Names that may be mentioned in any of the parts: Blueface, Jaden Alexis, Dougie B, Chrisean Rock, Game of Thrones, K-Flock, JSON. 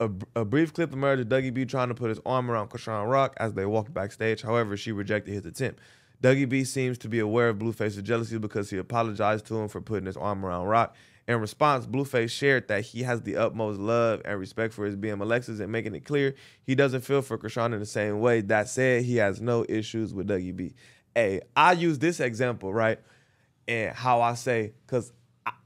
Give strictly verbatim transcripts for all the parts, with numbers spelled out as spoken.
A, a brief clip emerged of Dougie B trying to put his arm around Chrisean Rock as they walked backstage. However, she rejected his attempt. Dougie B seems to be aware of Blueface's jealousy because he apologized to him for putting his arm around Rock. In response, Blueface shared that he has the utmost love and respect for his B M Alexis and making it clear he doesn't feel for Chrisean in the same way. That said, he has no issues with Dougie B. Hey, I use this example, right? And how I say, because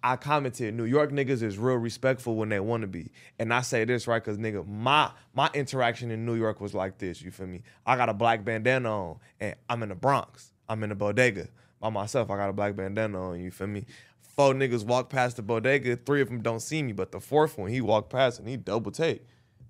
I commented, New York niggas is real respectful when they want to be. And I say this, right, because, nigga, my my interaction in New York was like this, you feel me? I got a black bandana on, and I'm in the Bronx. I'm in the bodega. By myself, I got a black bandana on, you feel me? Four niggas walk past the bodega. Three of them don't see me, but the fourth one, he walked past, and he double-take.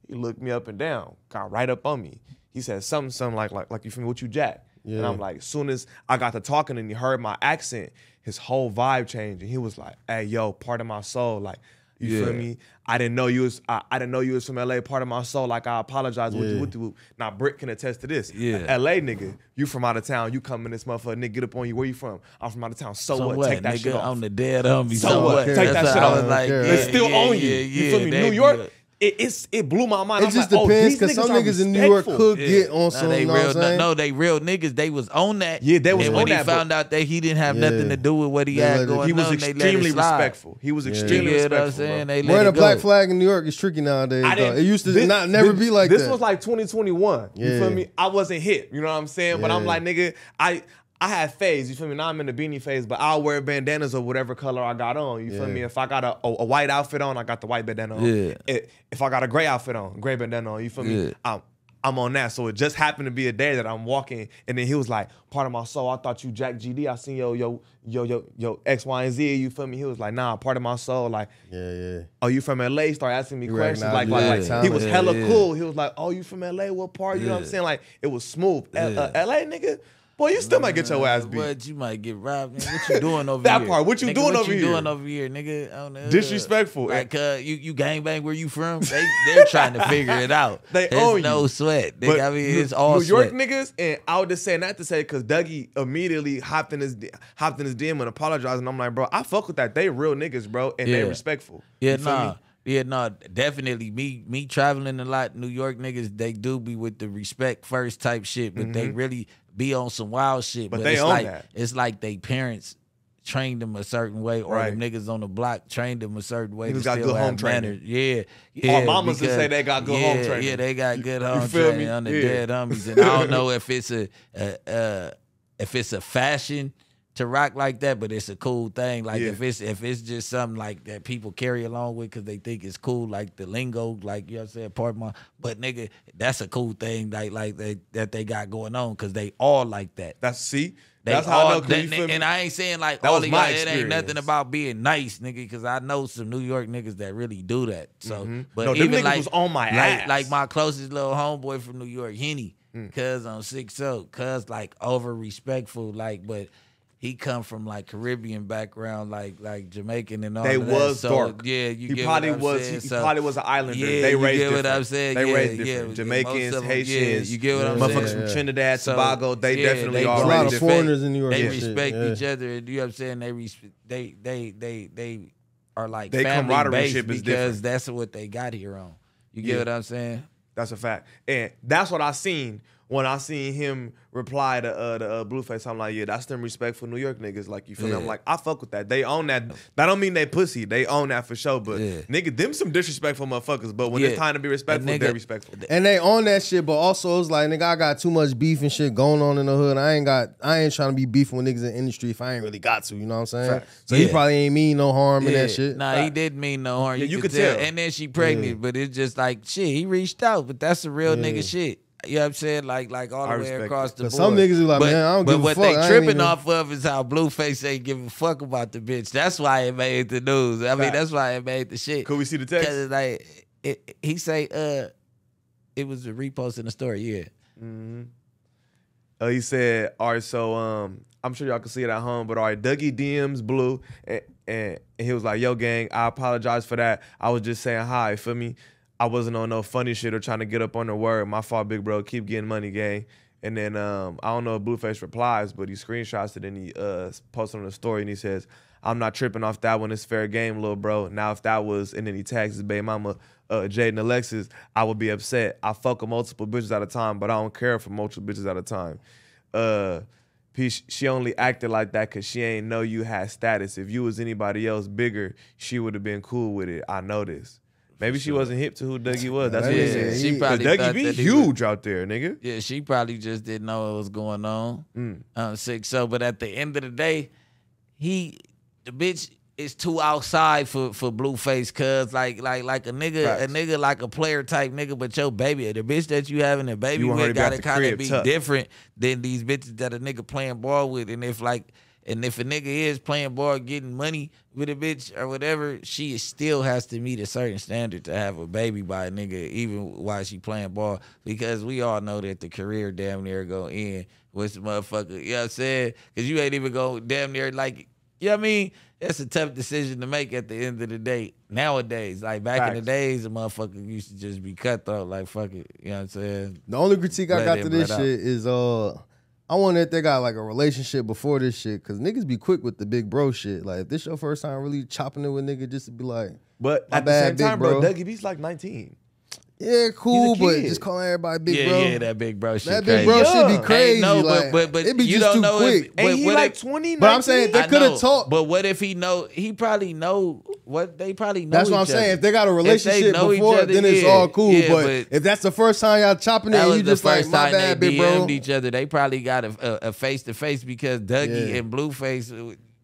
He looked me up and down, got right up on me. He said something, something like, like, like you feel me, what you jack? Yeah. And I'm like, as soon as I got to talking and he heard my accent, his whole vibe changed. And he was like, hey, yo, part of my soul. Like, you yeah. feel me? I didn't know you was I, I didn't know you was from L A, part of my soul. Like, I apologize. Yeah. With you, with you. Now, Britt can attest to this. Yeah. L A nigga, you from out of town. You come in this motherfucker, nigga, get up on you. Where you from? I'm from out of town. So, so what? what? Take that nigga, shit off. I'm the dead homie. So, so what? Take That's that shit off. Like, yeah, they still yeah, own you. Yeah, yeah, you feel me? New York. Good. It, it's, it blew my mind. It I'm just like, depends, because oh, some niggas in New York could yeah. get on some. No, no, they real niggas. They was on that. Yeah, they was and on when that. When he found out that he didn't have yeah. nothing to do with what he they had going he was on, extremely respectful. He was extremely yeah. respectful. Yeah, wearing a go. black flag in New York is tricky nowadays. It used to this, not never this, be like this that. This was like twenty twenty-one. Yeah. You feel me? I wasn't hip. You know what I'm saying? Yeah. But I'm like, nigga, I... I had phase, you feel me? Now I'm in the beanie phase, but I'll wear bandanas of whatever color I got on, you yeah. feel me? If I got a, a, a white outfit on, I got the white bandana on. Yeah. It, if I got a gray outfit on, gray bandana on, you feel me? Yeah. I'm, I'm on that. So it just happened to be a day that I'm walking, and then he was like, part of my soul, I thought you Jack G D, I seen yo, yo, yo, yo, yo, X, Y, and Z, you feel me? He was like, nah, part of my soul, like, yeah, yeah. oh, you from L A? He started asking me you questions. Like, yeah. like, like, he was hella yeah, yeah. cool. He was like, oh, you from L A? What part? Yeah. You know what I'm saying? Like, it was smooth. Yeah. Uh, L A, nigga? Boy, you still might get your ass beat. But you might get robbed, man. What you doing over that here? That part. What you nigga, doing what over you here? What you doing over here, nigga? On the disrespectful. Like, uh, you, you gangbang where you from? They, they're trying to figure it out. They There's own no you. sweat. But I mean, it's all New York sweat. niggas, and I was just saying that to say, because Dougie immediately hopped in, his, hopped in his D M and apologized, and I'm like, bro, I fuck with that. They real niggas, bro, and yeah. they respectful. Yeah, you nah. Yeah, no, definitely. Me me traveling a lot, New York niggas, they do be with the respect first type shit, but mm-hmm. they really be on some wild shit. But, but they it's own like, that. It's like they parents trained them a certain way, or right. the niggas on the block trained them a certain way. Niggas got good home training. Yeah, yeah. Our mamas because, say they got good yeah, home training. Yeah, they got good home training me? on the yeah. dead homies. And I don't know if it's a, a uh, if it's a fashion to rock like that, but it's a cool thing. Like yeah. if it's if it's just something like that people carry along with because they think it's cool, like the lingo, like you know what I'm saying, pardon my, but nigga, that's a cool thing like like they, that they got going on because they all like that. That's see. They that's all, how I know, that, you and I ain't saying like that all was my it ain't nothing about being nice, nigga, because I know some New York niggas that really do that. So, mm -hmm. but no, even like was on my like, ass. like my closest little homeboy from New York, Henny, mm. cuz on six oh, cuz like over respectful, like but. He come from like Caribbean background, like like Jamaican and all they that. They was so, dark. Yeah, you he get probably what I'm was saying? He so, probably was an islander. Yeah, they raised different. What I'm saying? They yeah, raised different. Yeah, Jamaicans, them, Haitians, yeah, you get what I'm motherfuckers saying? from Trinidad, so, Tobago. They yeah, definitely they, are. A lot of foreigners in New York. They respect yeah. each other. You know what I'm saying? They respect. They they they they are like they family camaraderie based because different. that's what they got here on. You get yeah. what I'm saying? That's a fact, and that's what I seen. When I seen him reply to uh, the uh, Blueface, I'm like, yeah, that's them respectful New York niggas. Like, you feel yeah. me? I'm like, I fuck with that. They own that. That don't mean they pussy. They own that for sure. But yeah. nigga, them some disrespectful motherfuckers. But when yeah. it's time to be respectful, nigga, they're respectful. And they own that shit. But also, it's like, nigga, I got too much beef and shit going on in the hood. I ain't got. I ain't trying to be beefing with niggas in the industry if I ain't really got to. You know what I'm saying? Right. So yeah. he probably ain't mean no harm yeah. in that shit. Nah, right. he didn't mean no harm. Yeah, you, you could tell. tell. And then she pregnant. Yeah. But it's just like, shit, he reached out. But that's the real yeah. nigga shit. You know what I'm saying? Like, like all the way across the board. Some niggas are like, but, man, I don't give a fuck. But what they tripping even... off of is how Blueface ain't giving a fuck about the bitch. That's why it made the news. I mean, right. that's why it made the shit. Could we see the text? Because like, it, it, he say, uh, it was a repost in the story, yeah. Mm-hmm. Uh, he said, all right, so um, I'm sure y'all can see it at home, but all right, Dougie D Ms Blue, and, and, and he was like, yo, gang, I apologize for that. I was just saying hi, feel me? I wasn't on no funny shit or trying to get up on the word. My fault, big bro. Keep getting money, gang. And then um, I don't know if Blueface replies, but he screenshots it and he uh, posts it on the story and he says, "I'm not tripping off that one. It's fair game, little bro. Now if that was," and then he tags his baby mama, uh, Jaden Alexis, "I would be upset. I fuck with multiple bitches at a time, but I don't care for multiple bitches at a time. Uh, she only acted like that because she ain't know you had status. If you was anybody else bigger, she would have been cool with it. I know this." Maybe she wasn't hip to who Dougie was. That's yeah, what he said. She probably Dougie B huge was, out there, nigga. Yeah, she probably just didn't know what was going on. Mm. Um, sick. So, but at the end of the day, he, the bitch is too outside for for Blueface, cuz like like like a nigga, right. a nigga like a player type nigga. But your baby, the bitch that you having a baby with, gotta kind of be tough. different than these bitches that a nigga playing ball with. And if like. And if a nigga is playing ball, getting money with a bitch or whatever, she still has to meet a certain standard to have a baby by a nigga, even while she playing ball. Because we all know that the career damn near gonna end with the motherfucker. You know what I'm saying? Because you ain't even gonna damn near like, you know what I mean? That's a tough decision to make at the end of the day nowadays. Like back Facts. in the days, a motherfucker used to just be cutthroat, like, fuck it. You know what I'm saying? The only critique Let I got to this shit out. is... uh. I wonder if they got like a relationship before this shit, cause niggas be quick with the big bro shit. Like if this your first time really chopping it with nigga, just to be like, but at the same time, bro, Dougie B's like nineteen. Yeah, cool, but just calling everybody big yeah, bro. Yeah, yeah, that big bro shit. That big crazy. bro yeah. shit be crazy. No, like, but but, but it be you just don't too know quick. If, but and he what like if, twenty. But I'm saying they could have talked. But what if he know? He probably know what they probably know. That's what I'm other. saying. If they got a relationship before, other, then it's yeah. all cool. Yeah, but, but if that's the first time y'all chopping it, you just like, my bad, big bro. Each other, they probably got a, a, a face to face because Dougie yeah. and Blueface,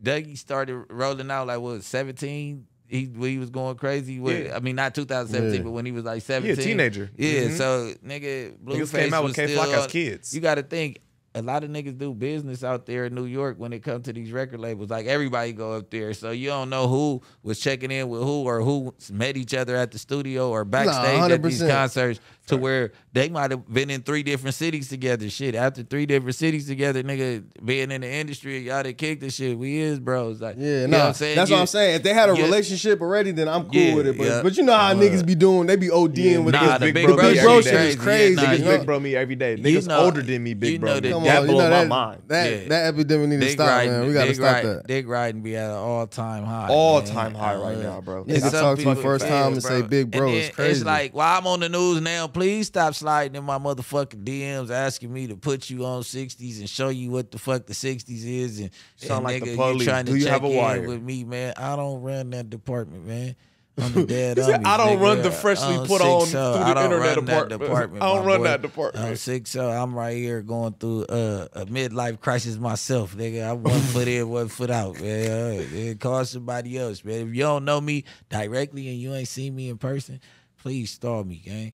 Dougie started rolling out like what seventeen. He, he was going crazy with, yeah. I mean, not two thousand seventeen, yeah. but when he was like seventeen. Yeah, teenager. Yeah, mm-hmm. so, nigga, Blueface came out with K-Flock as kids. You got to think, a lot of niggas do business out there in New York when it comes to these record labels. Like, everybody go up there, so you don't know who was checking in with who or who met each other at the studio or backstage nah, at these concerts to sure. where they might have been in three different cities together. Shit, after three different cities together, nigga, being in the industry, y'all done kicked the shit. We is bros. Like, yeah, nah, you know what I'm saying? That's yeah. what I'm saying. If they had a yeah. relationship already, then I'm cool yeah, with it. But, yeah. but you know how uh, niggas be doing. They be ODing yeah, with nah, this big, big bro. Big bro shit is crazy. Yeah, nah, niggas you know, big bro me every day. Niggas you know, older than me, big you know bro. That, that blows you know, my mind. That, yeah. that epidemic need to stop, riding, man. We got to stop riding, that. Dick riding be at an all-time high. All-time high right now, bro. Niggas talk to me first time and say big bro is crazy. It's like, while I'm on the news now, please stop sliding in my motherfucking D Ms asking me to put you on sixties and show you what the fuck the sixties is. And, Sound and like nigga, the police. you trying to Do you check have a in wire? with me, man. I don't run that department, man. I'm the dead said, I don't nigga. run the freshly I'm put on so. through the internet department. department. I don't run boy. that department. I'm sick, so I'm right here going through uh, a midlife crisis myself, nigga. I'm one foot in, one foot out, man. Right. Call somebody else, man. If you don't know me directly and you ain't seen me in person, please stall me, gang.